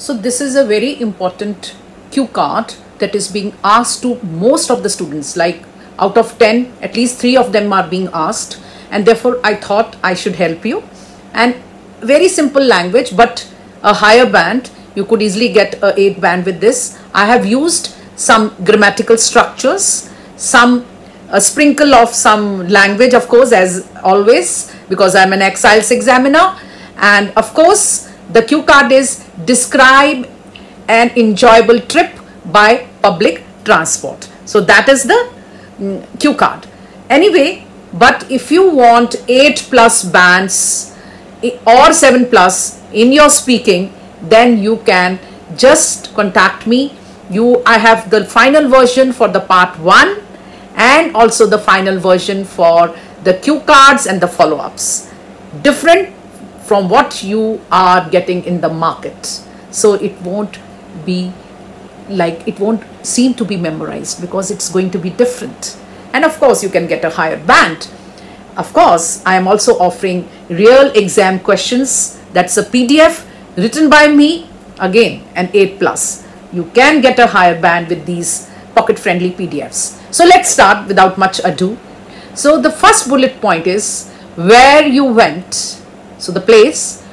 So this is a very important cue card that is being asked to most of the students, like out of 10, at least 3 of them are being asked, and therefore I thought I should help you. And very simple language, but a higher band, you could easily get a 8 band with this. I have used some grammatical structures, some a sprinkle of some language, of course, as always, because I'm an IELTS examiner. And of course, the cue card is describe an enjoyable trip by public transport. So that is the cue card. Anyway, but if you want 8+ bands or 7+ in your speaking, then you can just contact me. I have the final version for the part 1. And also the final version for the cue cards and the follow-ups, different from what you are getting in the market. So it won't seem to be memorized because it's going to be different. And of course you can get a higher band. Of course, I am also offering real exam questions. That's a PDF written by me, again an 8+. You can get a higher band with these pocket friendly PDFs. So let's start without much ado. So the first bullet point is where you went. So the place,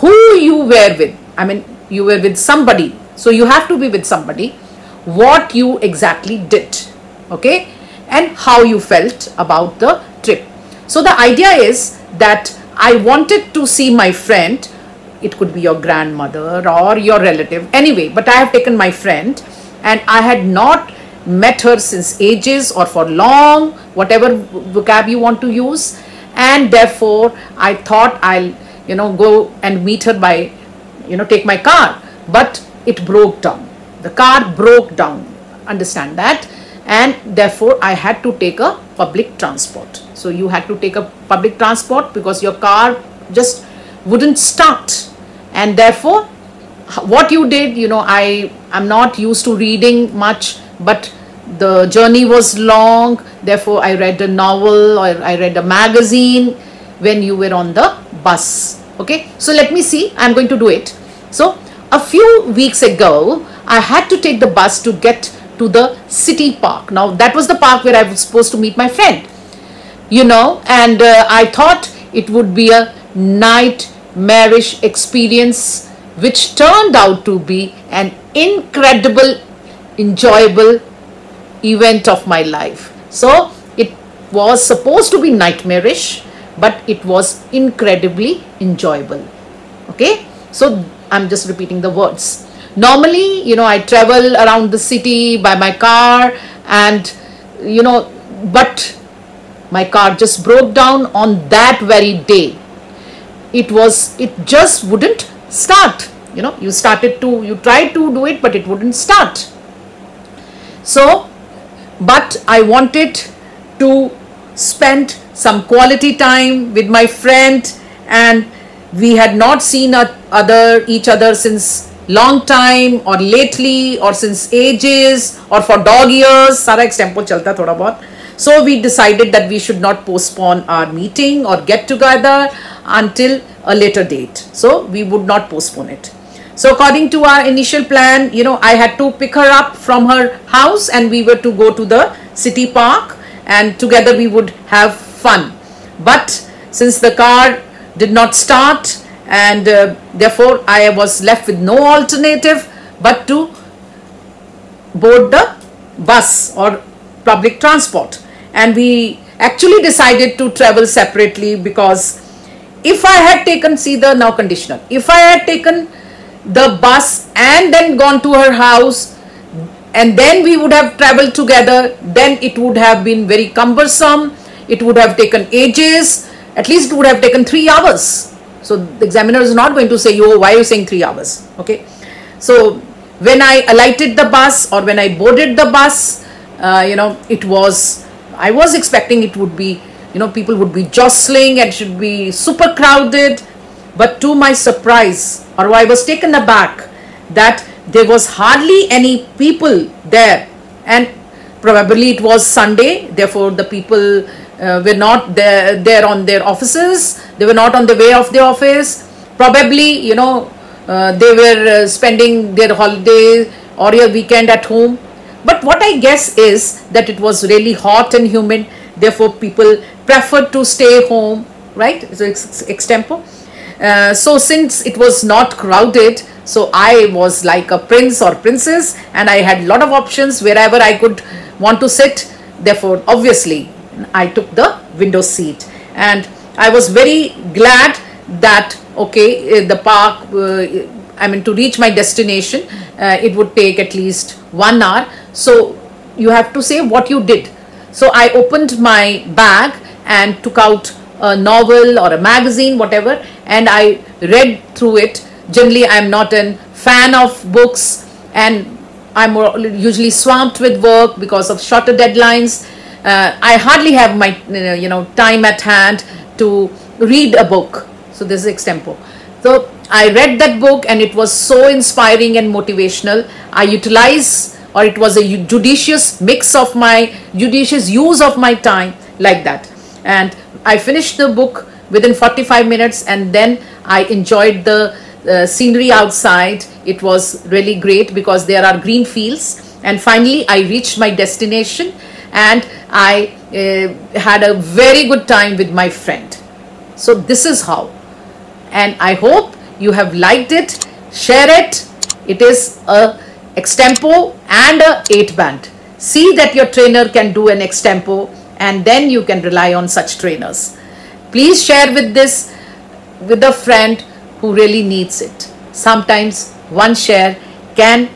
who you were with. I mean, you were with somebody. So you have to be with somebody. What you exactly did. Okay. And how you felt about the trip. So the idea is that I wanted to see my friend. It could be your grandmother or your relative. Anyway, but I have taken my friend and I had not met her since ages or for long, whatever vocab you want to use, and therefore I thought I'll go and meet her by take my car, but it broke down. The car broke down, understand that, and therefore I had to take a public transport. So you had to take a public transport because your car just wouldn't start, and therefore what you did, I'm not used to reading much, but the journey was long, therefore I read a novel or I read a magazine when you were on the bus. Okay, so let me see, I'm going to do it. So a few weeks ago I had to take the bus to get to the city park. Now that was the park where I was supposed to meet my friend, and I thought it would be a nightmarish experience, which turned out to be an incredible enjoyable event of my life. So it was supposed to be nightmarish, but it was incredibly enjoyable. Okay, so I'm just repeating the words. Normally, I travel around the city by my car, and but my car just broke down on that very day. It just wouldn't start. You tried to do it, but it wouldn't start. So, but I wanted to spend some quality time with my friend, and we had not seen each other since long time or lately or since ages or for dog years. Sara extempo chalta thoda bahut. So we decided that we should not postpone our meeting or get together until a later date. So we would not postpone it. So according to our initial plan, I had to pick her up from her house and we were to go to the city park, and together we would have fun. But since the car did not start, and therefore I was left with no alternative but to board the bus or public transport. And we actually decided to travel separately, because if I had taken, see the now conditional, if I had taken the bus and then gone to her house and then we would have traveled together, then it would have been very cumbersome. It would have taken ages. At least it would have taken 3 hours. So the examiner is not going to say, oh, why are you saying 3 hours? Okay. So when I alighted the bus or when I boarded the bus, I was expecting it would be, people would be jostling and should be super crowded. But to my surprise, or I was taken aback that there was hardly any people there, and probably it was Sunday. Therefore, the people were not there on their offices. They were not on the way of the office. Probably, they were spending their holiday or your weekend at home. But what I guess is that it was really hot and humid, therefore people preferred to stay home, right? So it's extempo. So since it was not crowded, so I was like a prince or princess, and I had a lot of options wherever I could want to sit. Therefore, obviously, I took the window seat, and I was very glad that, okay, the park, I mean, to reach my destination, it would take at least 1 hour. So you have to say what you did. So I opened my bag and took out a novel or a magazine, whatever, and I read through it. Generally, I am not a fan of books, and I'm usually swamped with work because of shorter deadlines. I hardly have my time at hand to read a book. So this is extempo. So I read that book, and it was so inspiring and motivational. It was a judicious use of my time, like that. And I finished the book within 45 minutes, and then I enjoyed the scenery outside. It was really great because there are green fields. And finally, I reached my destination, and I had a very good time with my friend. So this is how. And I hope you have liked it. Share it. It is a extempo and a 8-band. See that your trainer can do an extempo, and then you can rely on such trainers. Please share with a friend who really needs it. Sometimes one share can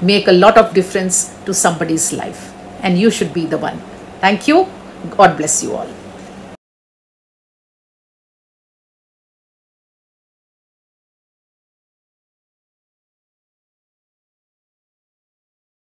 make a lot of difference to somebody's life, and you should be the one. Thank you. God bless you all.